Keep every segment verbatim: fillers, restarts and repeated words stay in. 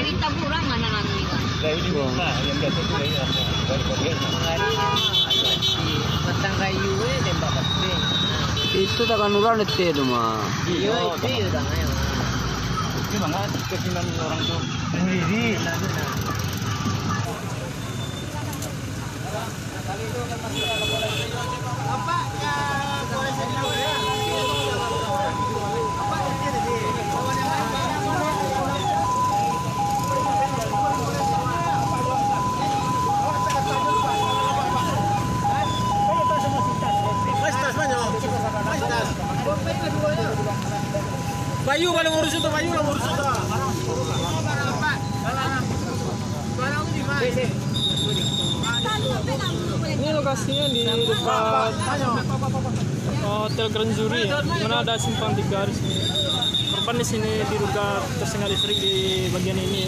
Jadi taburan mana nanti kan? Kayu di rumah yang biasa kayu apa? Kayu mangari. Batang kayu eh tembak pasti. Itu tak kanuran itu ya rumah. Iya itu ya tangannya. Ini mana kesinan orang tu sendiri. Apa ya boleh saya tahu ya? Apa yang terjadi? Bayu kalau ngurus itu Bayu lah ngurus itu. Barang apa? Barang itu di mana? Ini lokasinya di dekat Hotel Gerenjuri, mana ada simpang tiga garis. Korban di sini diduga tersengat listrik di bagian ini.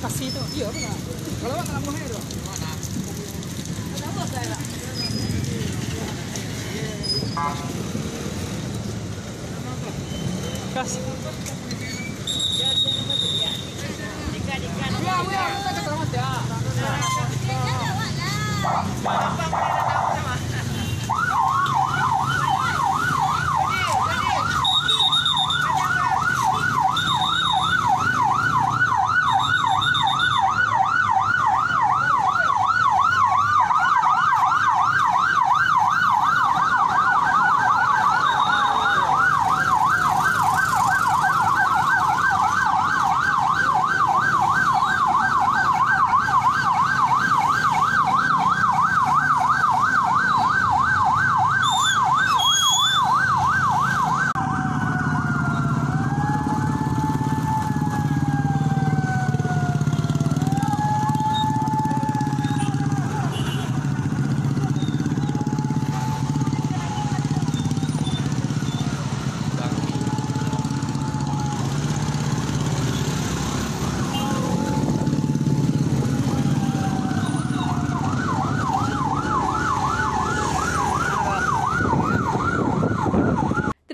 Kasih itu, iya benar. Kalau nggak kalau mahal itu. Mana? Kenapa saya? Kasih. Jika jika. Ya, ya, kita ketemu ya.